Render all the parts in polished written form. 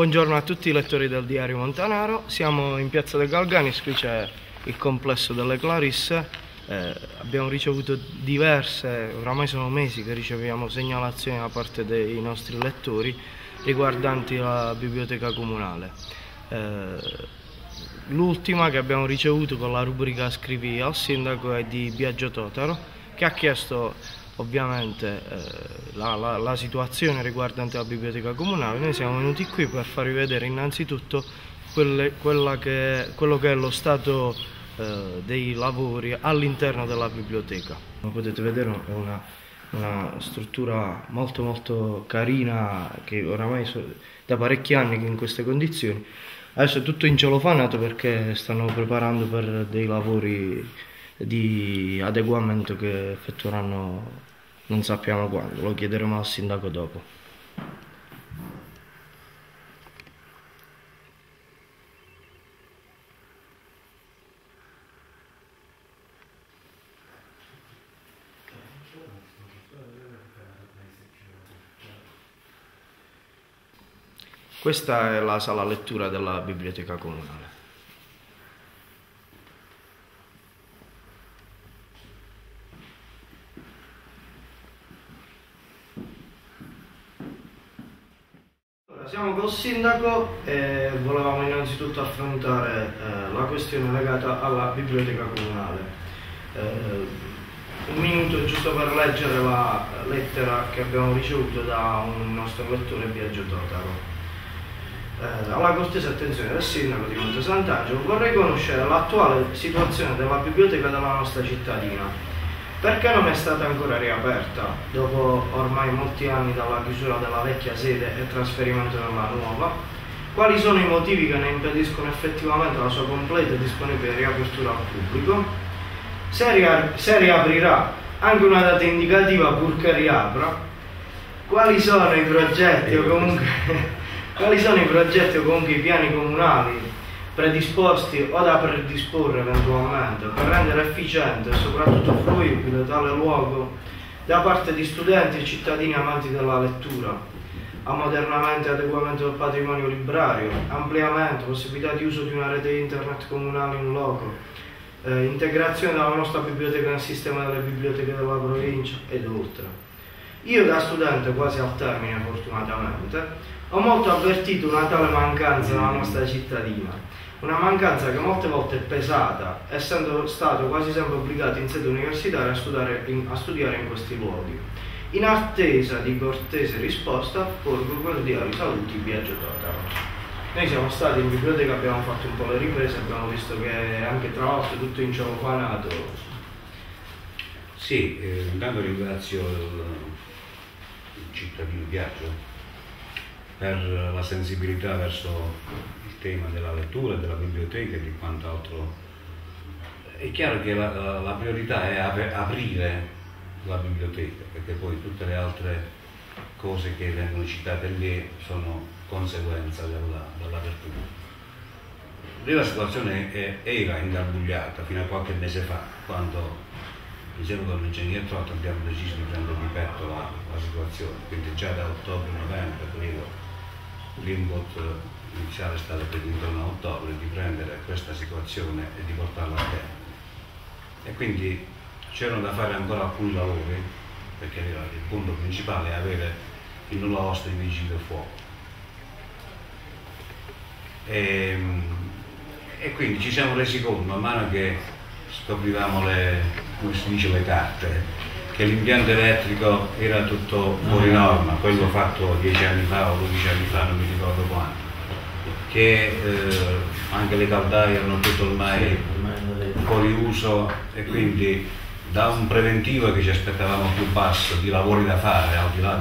Buongiorno a tutti i lettori del Diario Montanaro. Siamo in Piazza del Galganis, qui c'è il complesso delle Clarisse. Abbiamo ricevuto diverse, oramai sono mesi che riceviamo segnalazioni da parte dei nostri lettori riguardanti la Biblioteca Comunale. L'ultima che abbiamo ricevuto con la rubrica Scrivi al Sindaco è di Biagio Totaro, che ha chiesto ovviamente la situazione riguardante la Biblioteca Comunale. Noi siamo venuti qui per farvi vedere innanzitutto quello che è lo stato dei lavori all'interno della biblioteca. Come potete vedere è una struttura molto carina, che oramai da parecchi anni che è in queste condizioni. Adesso è tutto incelofanato perché stanno preparando per dei lavori di adeguamento che effettueranno non sappiamo quando, lo chiederemo al sindaco dopo. Questa è la sala lettura della Biblioteca Comunale. Siamo col sindaco e volevamo innanzitutto affrontare la questione legata alla Biblioteca Comunale. Un minuto giusto per leggere la lettera che abbiamo ricevuto da un nostro lettore, Biagio Totaro. Alla cortesa attenzione del sindaco di Monte Sant'Angelo, vorrei conoscere l'attuale situazione della biblioteca della nostra cittadina. Perché non è stata ancora riaperta, dopo ormai molti anni dalla chiusura della vecchia sede e trasferimento nella nuova? Quali sono i motivi che ne impediscono effettivamente la sua completa e disponibile riapertura al pubblico? Se riaprirà, anche una data indicativa purché riapra? Quali sono i progetti o comunque, i piani comunali predisposti o da predisporre eventualmente per rendere efficiente e soprattutto fruibile tale luogo da parte di studenti e cittadini amanti della lettura? Ammodernamento e adeguamento del patrimonio librario, ampliamento, possibilità di uso di una rete internet comunale in loco, integrazione della nostra biblioteca nel sistema delle biblioteche della provincia ed oltre. Io da studente, quasi al termine fortunatamente, ho molto avvertito una tale mancanza nella nostra cittadina, una mancanza che molte volte è pesata, essendo stato quasi sempre obbligato in sede universitaria a studiare in questi luoghi. In attesa di cortese risposta, porgo cordiali saluti, Biagio Totaro. Noi siamo stati in biblioteca, abbiamo fatto un po' le riprese, abbiamo visto che anche tra l'altro tutto in ciofanato. Sì, intanto ringrazio il cittadino Biagio per la sensibilità verso il tema della lettura, della biblioteca e di quant'altro. È chiaro che la priorità è aprire la biblioteca, perché poi tutte le altre cose che vengono citate lì sono conseguenza dell'apertura. Lì la situazione era ingarbugliata fino a qualche mese fa, quando insieme con l'ingegner Trotto abbiamo deciso di prendere di petto la situazione, quindi già da ottobre-novembre credo l'input iniziale è stato per intorno a ottobre di prendere questa situazione e di portarla a terra. E quindi c'erano da fare ancora alcuni lavori, perché il punto principale è avere il nulla osta di vigili del fuoco. E quindi ci siamo resi conto man mano che scoprivamo le carte, che l'impianto elettrico era tutto fuori norma, quello fatto 10 anni fa o 12 anni fa, non mi ricordo quanto, che anche le caldaie erano tutte ormai fuori uso, e quindi da un preventivo che ci aspettavamo più basso di lavori da fare, al di là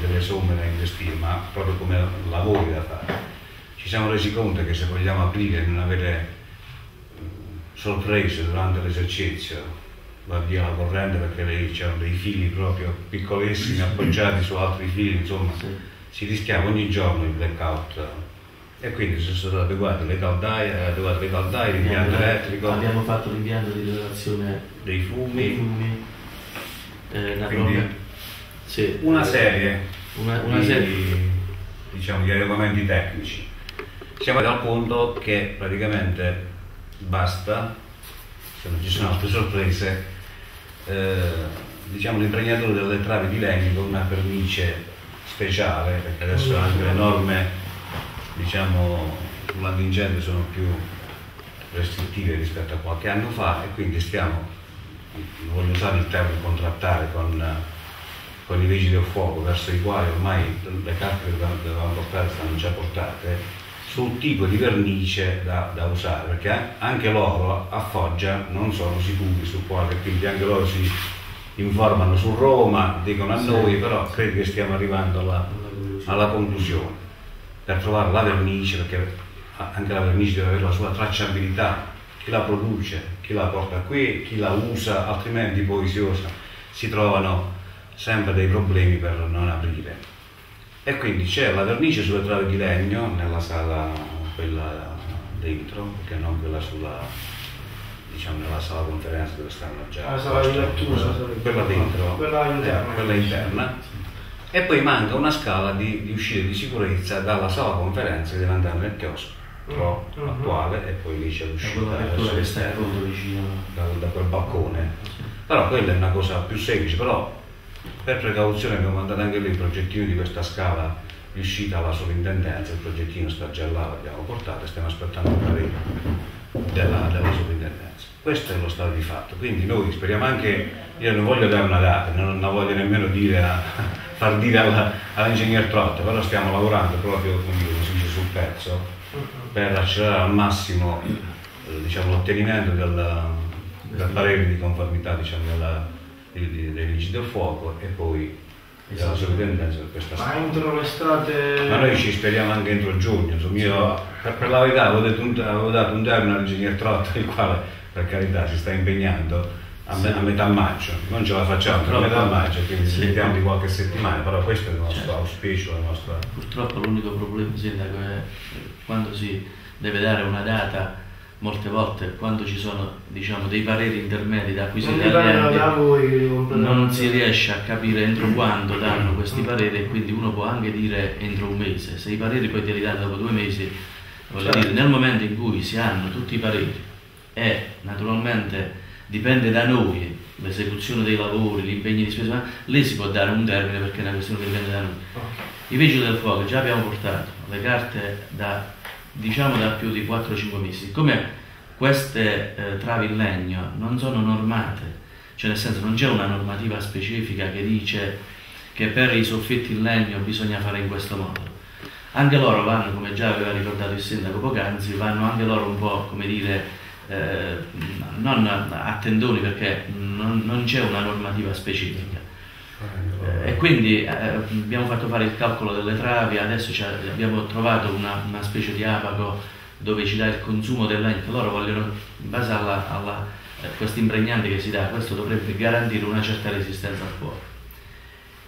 delle somme da investire, ma proprio come lavori da fare, ci siamo resi conto che se vogliamo aprire e non avere sorprese durante l'esercizio, va via la corrente, perché lì c'erano dei fili proprio piccolissimi appoggiati su altri fili, insomma si rischiava ogni giorno il blackout, e quindi sono state adeguate le caldaie, l'impianto elettrico, abbiamo fatto l'impianto di regolazione dei fumi quindi, sì, una serie una di serie diciamo, gli argomenti tecnici. Siamo al punto che praticamente basta, se non ci sono altre sorprese, diciamo l'impregnatura delle travi di legno con una vernice speciale, perché adesso anche le norme, diciamo, sull'antincendio sono più restrittive rispetto a qualche anno fa, e quindi stiamo, non voglio usare il termine contrattare con i vigili del fuoco, verso i quali ormai le carte che dovevamo portare stanno già portate, sul tipo di vernice da usare, perché anche loro a Foggia non sono sicuri su quale, quindi anche loro si informano su Roma, dicono a noi, però credo che stiamo arrivando alla conclusione per trovare la vernice, perché anche la vernice deve avere la sua tracciabilità, chi la produce, chi la porta qui, chi la usa, altrimenti poi si trovano sempre dei problemi per non aprire. E quindi c'è la vernice sulle travi di legno nella sala, quella dentro, perché non quella sulla, diciamo, nella sala conferenza dove stanno già la sala di lettura, quella dentro, quella interna, e poi manca una scala di uscita di sicurezza dalla sala conferenza che deve andare nel chiosco attuale, e poi lì c'è l'uscita all'esterno da quel balcone, però quella è una cosa più semplice. Però per precauzione abbiamo mandato anche lì il progettino di questa scala di uscita alla sovrintendenza, il progettino sta già là, l'abbiamo portato e stiamo aspettando il parere della sovrintendenza. Questo è lo stato di fatto, quindi noi speriamo anche, io non voglio dare una data, non la voglio nemmeno dire far dire all'ingegner Trotta, però stiamo lavorando proprio, come si dice, sul pezzo per accelerare al massimo, diciamo, l'ottenimento del parere di conformità, diciamo, dei vigili del fuoco e poi della sovrintendenza per questa strada. Ma entro l'estate? Ma noi ci speriamo anche entro giugno. Insomma, io per la verità avevo dato un termine all'ingegner Trotta, il quale per carità si sta impegnando a metà maggio. Non ce la facciamo però a metà maggio, quindi ci mettiamo di qualche settimana, però questo è il nostro auspicio. Purtroppo l'unico problema, sindaco, è quando si deve dare una data. Molte volte, quando ci sono, diciamo, dei pareri intermedi da acquisire agli enti, non si riesce a capire entro quando danno questi pareri, e quindi uno può anche dire entro un mese. Se i pareri poi te li danno dopo 2 mesi, voglio dire, nel momento in cui si hanno tutti i pareri, e naturalmente dipende da noi l'esecuzione dei lavori, gli impegni di spesa, lì si può dare un termine, perché è una questione che dipende da noi. I vigili del fuoco già abbiamo portato le carte da più di 4-5 mesi. Come queste travi in legno non sono normate, cioè nel senso non c'è una normativa specifica che dice che per i soffitti in legno bisogna fare in questo modo. Anche loro vanno, come già aveva ricordato il sindaco poc'anzi, vanno anche loro un po', come dire, non a tendoni, perché non c'è una normativa specifica. E quindi abbiamo fatto fare il calcolo delle travi, adesso abbiamo trovato una specie di abaco dove ci dà il consumo del legno, che loro vogliono, in base a questo impregnante che si dà, questo dovrebbe garantire una certa resistenza al fuoco.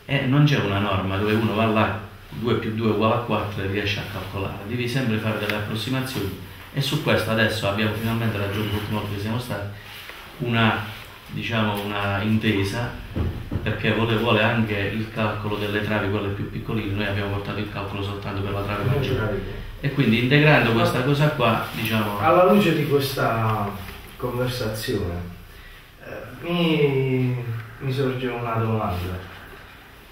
E non c'è una norma dove uno va là, 2 più 2 uguale a 4, e riesce a calcolare, devi sempre fare delle approssimazioni. E su questo adesso abbiamo finalmente raggiunto, l'ultima volta che siamo stati, una intesa, perché vuole anche il calcolo delle travi, quelle più piccoline. Noi abbiamo portato il calcolo soltanto per la trave maggiore, e quindi integrando questa cosa qua, diciamo, alla luce di questa conversazione mi sorge una domanda: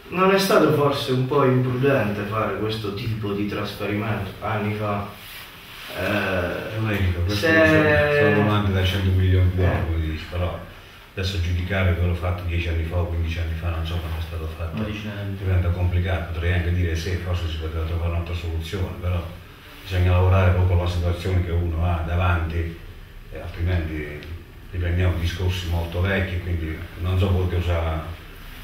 non è stato forse un po' imprudente fare questo tipo di trasferimento anni fa? Sono domande da 100 milioni di euro, però adesso giudicare quello fatto 10 anni fa o 15 anni fa, non so quando è stato fatto, diventa complicato. Potrei anche dire se forse si poteva trovare un'altra soluzione, però bisogna lavorare proprio con la situazione che uno ha davanti, e altrimenti riprendiamo discorsi molto vecchi, quindi non so poi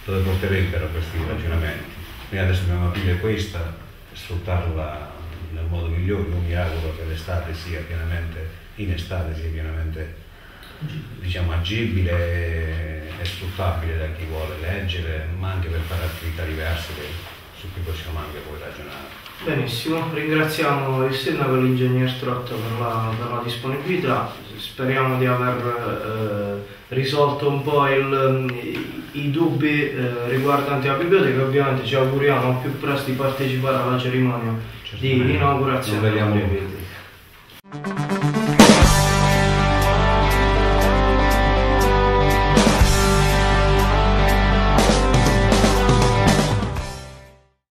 dove porterebbero questi ragionamenti. Quindi adesso dobbiamo aprire questa e sfruttarla nel modo migliore. Io mi auguro che l'estate sia pienamente, in estate sia pienamente, diciamo, agibile e sfruttabile da chi vuole leggere, ma anche per fare attività diverse che su cui possiamo anche poi ragionare. Benissimo, ringraziamo il sindaco e l'ingegner Strotto per la disponibilità, speriamo di aver risolto un po' i dubbi riguardanti la biblioteca. Ovviamente ci auguriamo al più presto di partecipare alla cerimonia di inaugurazione della biblioteca.